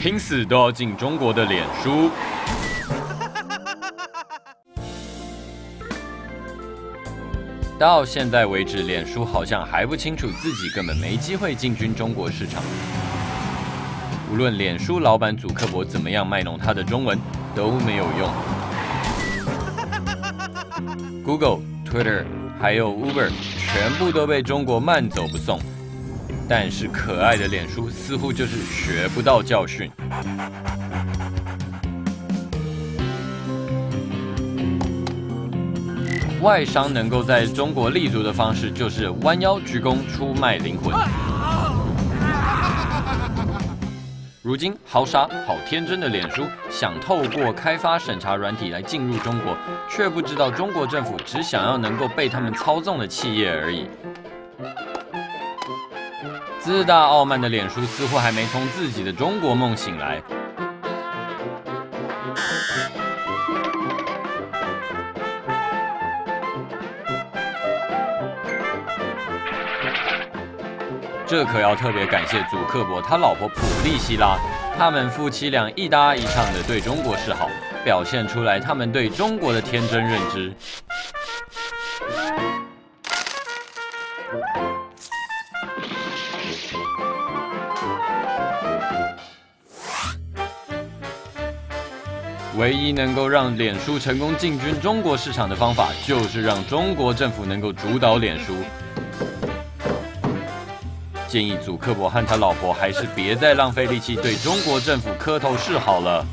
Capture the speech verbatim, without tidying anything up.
拼死都要进中国的脸书。到现在为止，脸书好像还不清楚自己根本没机会进军中国市场。无论脸书老板祖克伯怎么样卖弄他的中文，都没有用。Google、Twitter 还有 Uber 全部都被中国慢走不送，但是可爱的脸书似乎就是学不到教训。 外商能够在中国立足的方式，就是弯腰鞠躬出卖灵魂。如今，好傻好天真的脸书想透过开发审查软体来进入中国，却不知道中国政府只想要能够被他们操纵的企业而已。自大傲慢的脸书似乎还没从自己的中国梦醒来。 这可要特别感谢祖克伯他老婆普利希拉，他们夫妻俩一搭一唱的对中国示好，表现出来他们对中国的天真认知。唯一能够让脸书成功进军中国市场的方法，就是让中国政府能够主导脸书。 建议祖克伯和他老婆还是别再浪费力气对中国政府磕头示好了。